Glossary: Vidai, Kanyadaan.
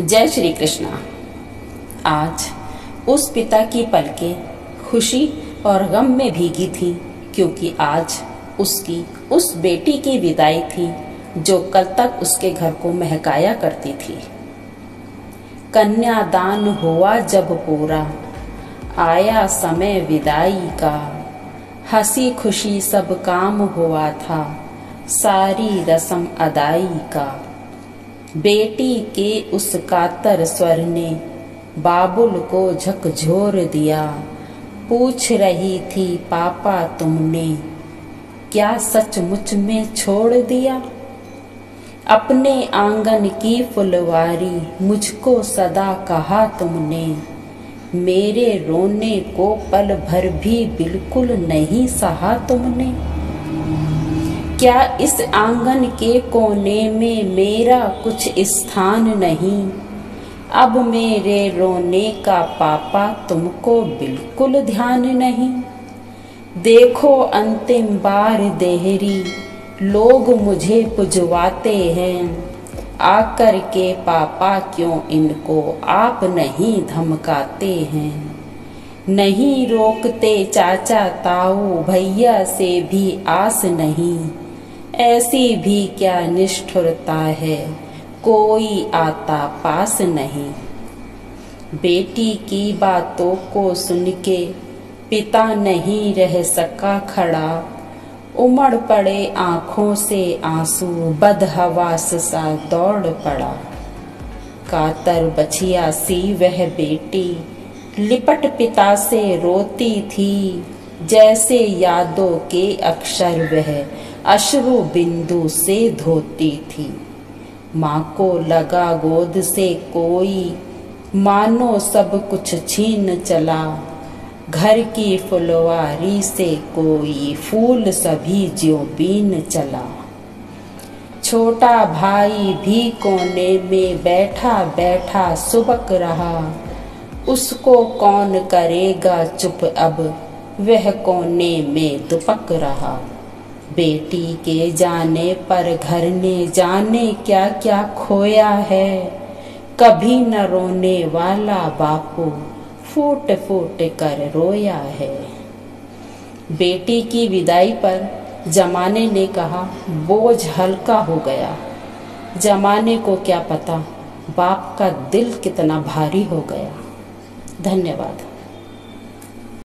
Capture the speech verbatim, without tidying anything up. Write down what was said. जय श्री कृष्णा। आज उस पिता की पलकें खुशी और गम में भीगी थी, क्योंकि आज उसकी उस बेटी की विदाई थी जो कल तक उसके घर को महकाया करती थी। कन्यादान हुआ जब पूरा, आया समय विदाई का। हंसी खुशी सब काम हुआ था, सारी रस्म अदाई का। बेटी के उस कातर स्वर ने बाबुल को झकझोर दिया। पूछ रही थी पापा तुमने क्या सचमुच में छोड़ दिया? अपने आंगन की फुलवारी मुझको सदा कहा तुमने, मेरे रोने को पल भर भी बिल्कुल नहीं सहा तुमने। क्या इस आंगन के कोने में मेरा कुछ स्थान नहीं? अब मेरे रोने का पापा तुमको बिल्कुल ध्यान नहीं। देखो अंतिम बार देहरी, लोग मुझे पुजवाते हैं। आकर के पापा क्यों इनको आप नहीं धमकाते हैं? नहीं रोकते चाचा ताऊ भैया से भी आस नहीं। ऐसी भी क्या निष्ठुरता है, कोई आता पास नहीं। बेटी की बातों को सुन के पिता नहीं रह सका खड़ा। उमड़ पड़े आंखों से आंसू, बदहवास सा दौड़ पड़ा। कातर बचिया सी वह बेटी लिपट पिता से रोती थी। जैसे यादों के अक्षर वह अश्रु बिंदु से धोती थी। माँ को लगा गोद से कोई, मानो सब कुछ छीन चला। घर की फुलवारी से कोई, फूल सभी ज्योबीन चला। छोटा भाई भी कोने में बैठा बैठा सुबक रहा। उसको कौन करेगा चुप, अब वह कोने में दुपक रहा। बेटी के जाने पर घर ने जाने क्या क्या खोया है। कभी न रोने वाला बापू फूट फूट कर रोया है। बेटी की विदाई पर जमाने ने कहा बोझ हल्का हो गया। जमाने को क्या पता बाप का दिल कितना भारी हो गया। धन्यवाद।